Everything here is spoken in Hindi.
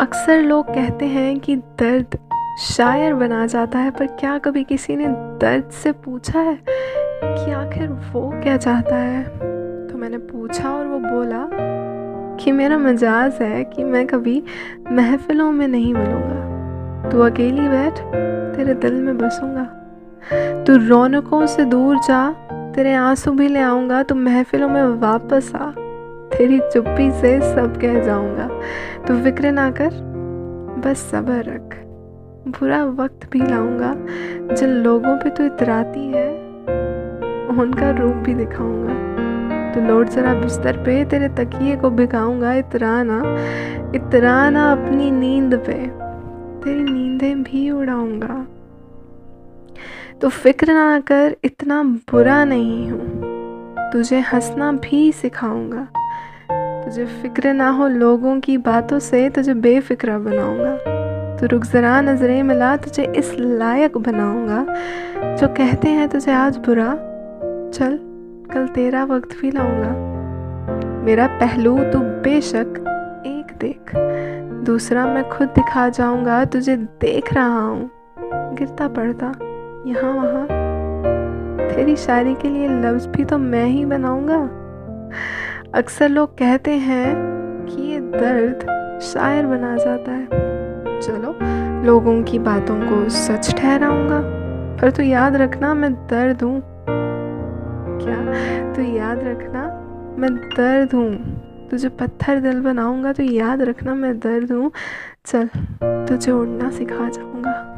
अक्सर लोग कहते हैं कि दर्द शायर बना जाता है, पर क्या कभी किसी ने दर्द से पूछा है कि आखिर वो क्या चाहता है? तो मैंने पूछा और वो बोला कि मेरा मिजाज है कि मैं कभी महफिलों में नहीं मिलूँगा, तू अकेली बैठ, तेरे दिल में बसूँगा। तू रौनकों से दूर जा, तेरे आंसू भी ले आऊँगा। तू महफिलों में वापस आ, तेरी चुप्पी से सब कह जाऊँगा। तू फिक्र ना कर, बस सब्र रख, बुरा वक्त भी लाऊँगा। जिन लोगों पे तू इतराती है, उनका रूप भी दिखाऊँगा। तू लौट जरा बिस्तर पे, तेरे तकिए को भिगाऊँगा। इतराना इतराना अपनी नींद पे, तेरी नींदें भी उड़ाऊँगा। तो फिक्र ना कर, इतना बुरा नहीं हूँ, तुझे हंसना भी सिखाऊंगा। तुझे फिक्र ना हो लोगों की बातों से, तुझे बेफिक्रा बनाऊंगा। तो रुक जरा नजरें मिला, तुझे इस लायक बनाऊंगा। जो कहते हैं तुझे आज बुरा, चल कल तेरा वक्त भी लाऊंगा। मेरा पहलू तू बेशक एक देख, दूसरा मैं खुद दिखा जाऊंगा। तुझे देख रहा हूँ गिरता पड़ता यहाँ वहाँ, तेरी शायरी के लिए लफ्ज़ भी तो मैं ही बनाऊंगा। अक्सर लोग कहते हैं कि ये दर्द शायर बना जाता है। चलो लोगों की बातों को सच ठहराऊंगा, पर तू याद रखना मैं दर्द हूँ। क्या तू याद रखना मैं दर्द हूँ, तुझे पत्थर दिल बनाऊंगा। तो याद रखना मैं दर्द हूँ, चल तुझे उड़ना सिखा जाऊंगा।